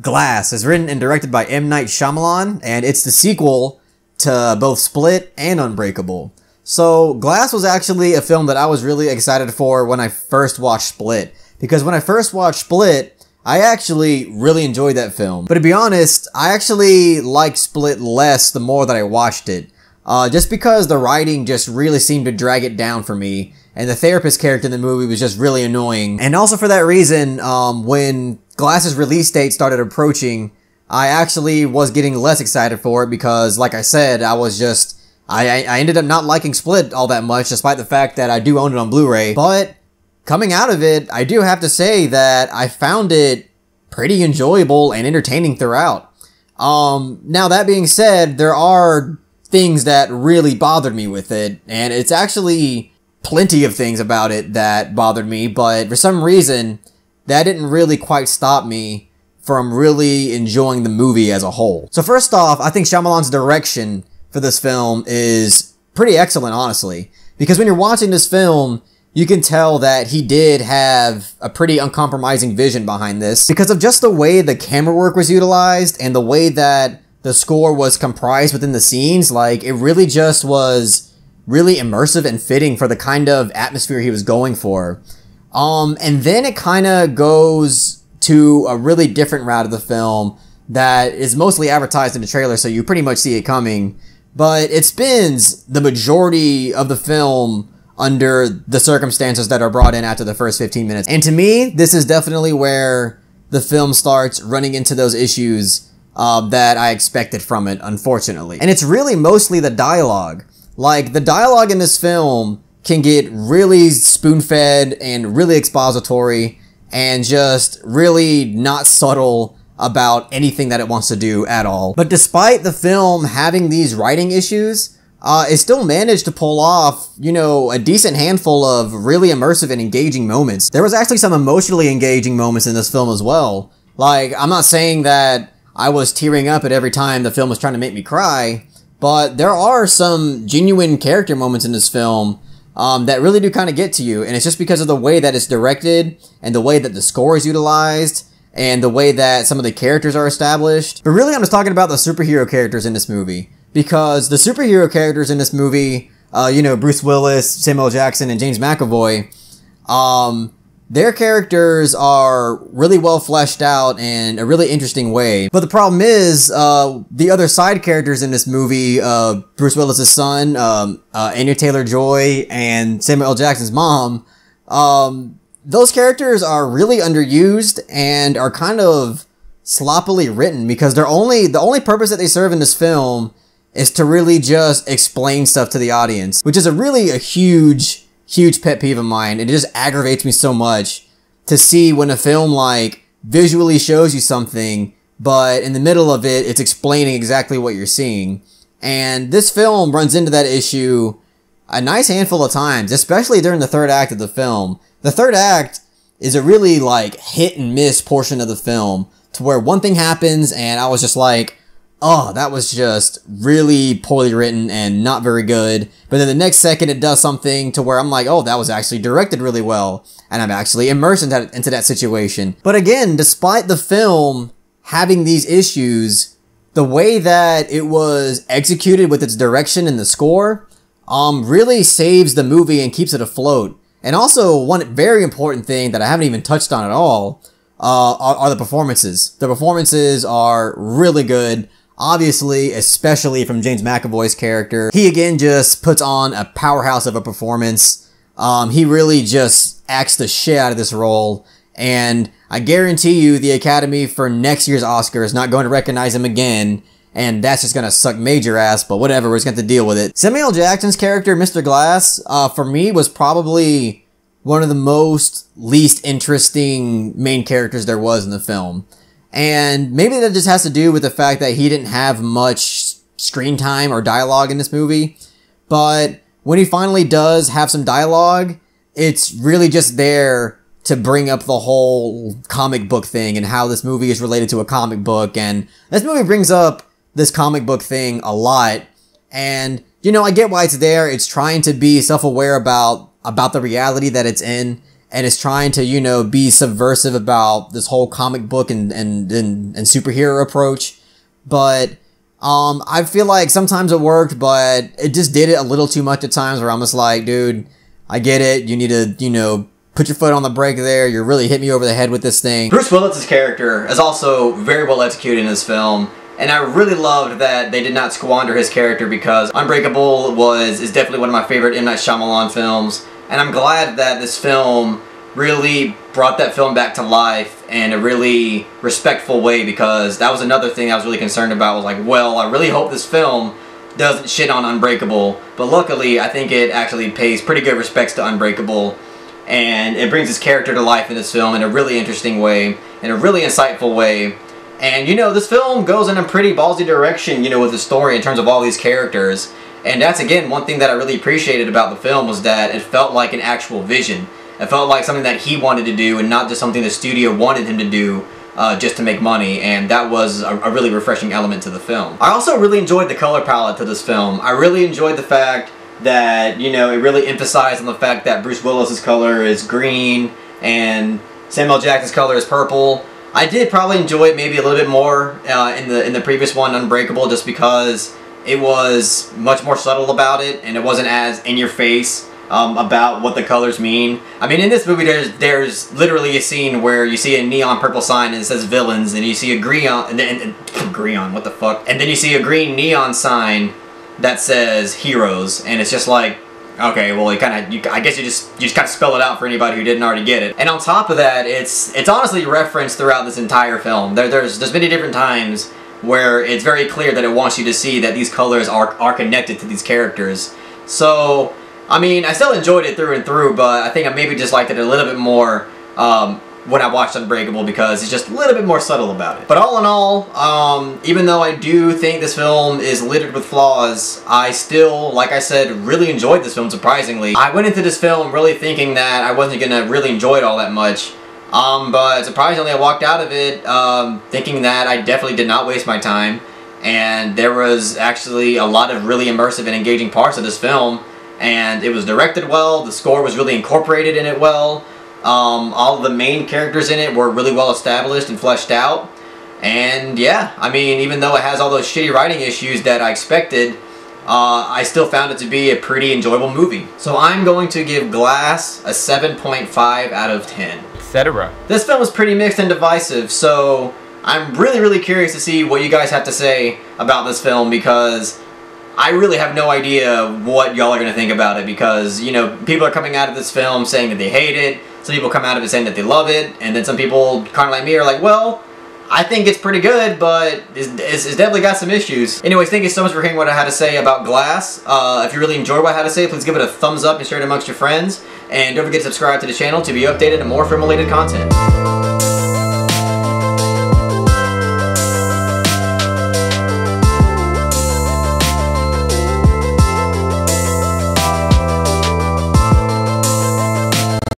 Glass is written and directed by M. Night Shyamalan, and it's the sequel to both Split and Unbreakable. So Glass was actually a film that I was really excited for when I first watched Split, because when I first watched Split, I actually really enjoyed that film. But to be honest, I actually liked Split less the more that I watched it. Just because the writing just really seemed to drag it down for me, and the therapist character in the movie was just really annoying. And also for that reason, when Glass's release date started approaching, I actually was getting less excited for it because, like I said, I ended up not liking Split all that much, despite the fact that I do own it on Blu-ray. But coming out of it, I do have to say that I found it pretty enjoyable and entertaining throughout. Now, that being said, there are things that really bothered me with it, and it's actually plenty of things about it that bothered me, but for some reason, that didn't really quite stop me from really enjoying the movie as a whole. So first off, I think Shyamalan's direction for this film is pretty excellent, honestly, because when you're watching this film, you can tell that he did have a pretty uncompromising vision behind this because of just the way the camera work was utilized and the way that the score was comprised within the scenes. Like, it really just was really immersive and fitting for the kind of atmosphere he was going for. And then it kind of goes to a really different route of the film that is mostly advertised in the trailer, so you pretty much see it coming. But it spends the majority of the film under the circumstances that are brought in after the first 15 minutes. And to me, this is definitely where the film starts running into those issues that I expected from it, unfortunately. And it's really mostly the dialogue. Like, the dialogue in this film can get really spoon-fed and really expository and just really not subtle about anything that it wants to do at all. But despite the film having these writing issues, it still managed to pull off, you know, a decent handful of really immersive and engaging moments. There was actually some emotionally engaging moments in this film as well. Like, I'm not saying that I was tearing up at every time the film was trying to make me cry, but there are some genuine character moments in this film that really do kind of get to you, and it's just because of the way that it's directed and the way that the score is utilized and the way that some of the characters are established. But really, I'm just talking about the superhero characters in this movie. Because the superhero characters in this movie, you know, Bruce Willis, Samuel L. Jackson, and James McAvoy, their characters are really well fleshed out in a really interesting way. But the problem is, the other side characters in this movie, Bruce Willis' son, Anya Taylor-Joy, and Samuel L. Jackson's mom, those characters are really underused and are kind of sloppily written because they're the only purpose that they serve in this film is to really just explain stuff to the audience, which is a huge, huge pet peeve of mine. It just aggravates me so much to see when a film, like, visually shows you something, but in the middle of it, it's explaining exactly what you're seeing. And this film runs into that issue a nice handful of times, especially during the third act of the film. The third act is a really, like, hit and miss portion of the film to where one thing happens and I was just like, oh, that was just really poorly written and not very good. But then the next second it does something to where I'm like, oh, that was actually directed really well. And I'm actually immersed into that situation. But again, despite the film having these issues, the way that it was executed with its direction and the score really saves the movie and keeps it afloat. And also, one very important thing that I haven't even touched on at all are the performances. The performances are really good. Obviously, especially from James McAvoy's character. He again just puts on a powerhouse of a performance. He really just acts the shit out of this role. And I guarantee you the Academy for next year's Oscar is not going to recognize him again. And that's just going to suck major ass, but whatever, we're just going to have to deal with it. Samuel L. Jackson's character, Mr. Glass, for me was probably one of the least interesting main characters there was in the film. And maybe that just has to do with the fact that he didn't have much screen time or dialogue in this movie. But when he finally does have some dialogue, it's really just there to bring up the whole comic book thing and how this movie is related to a comic book. And this movie brings up this comic book thing a lot. And, you know, I get why it's there. It's trying to be self-aware about the reality that it's in. and is trying to, you know, be subversive about this whole comic book and superhero approach. But I feel like sometimes it worked, but it just did it a little too much at times where I'm just like, dude, I get it. You need to, you know, put your foot on the brake there. You're really hitting me over the head with this thing. Bruce Willis' character is also very well executed in this film. And I really loved that they did not squander his character, because Unbreakable is definitely one of my favorite M. Night Shyamalan films. And I'm glad that this film really brought that film back to life in a really respectful way, because that was another thing I was really concerned about. I was like, well, I really hope this film doesn't shit on Unbreakable. But luckily, I think it actually pays pretty good respects to Unbreakable. And it brings his character to life in this film in a really interesting way, in a really insightful way. And, you know, this film goes in a pretty ballsy direction, you know, with the story in terms of all these characters. And that's, again, one thing that I really appreciated about the film, was that it felt like an actual vision. It felt like something that he wanted to do and not just something the studio wanted him to do just to make money. And that was a really refreshing element to the film. I also really enjoyed the color palette to this film. I really enjoyed the fact that, you know, it really emphasized on the fact that Bruce Willis's color is green and Samuel L. Jackson's color is purple. I did probably enjoy it maybe a little bit more in the previous one, Unbreakable, just because it was much more subtle about it, and it wasn't as in your face about what the colors mean. I mean, in this movie, there's literally a scene where you see a neon purple sign and it says villains, and you see a green and what the fuck, and then you see a green neon sign that says heroes, and it's just like, okay, well, I guess you just kind of spell it out for anybody who didn't already get it. And on top of that, it's honestly referenced throughout this entire film. There's many different times where it's very clear that it wants you to see that these colors are connected to these characters. So, I mean, I still enjoyed it through and through, but I think I maybe just liked it a little bit more when I watched Unbreakable, because it's just a little bit more subtle about it. But all in all, even though I do think this film is littered with flaws, I still, like I said, really enjoyed this film, surprisingly. I went into this film really thinking that I wasn't going to really enjoy it all that much, but surprisingly I walked out of it thinking that I definitely did not waste my time, and there was actually a lot of really immersive and engaging parts of this film, and it was directed well, the score was really incorporated in it well, all the main characters in it were really well established and fleshed out. And yeah, I mean, even though it has all those shitty writing issues that I expected, I still found it to be a pretty enjoyable movie. So I'm going to give Glass a 7.5 out of 10. Etc. This film is pretty mixed and divisive, so I'm really curious to see what you guys have to say about this film, because I really have no idea what y'all are going to think about it, because, you know, people are coming out of this film saying that they hate it. Some people come out of it saying that they love it, and then some people, kind of like me, are like, well, I think it's pretty good, but it's definitely got some issues. Anyways, thank you so much for hearing what I had to say about Glass. If you really enjoyed what I had to say, please give it a thumbs up and share it amongst your friends. And don't forget to subscribe to the channel to be updated on more film-related content.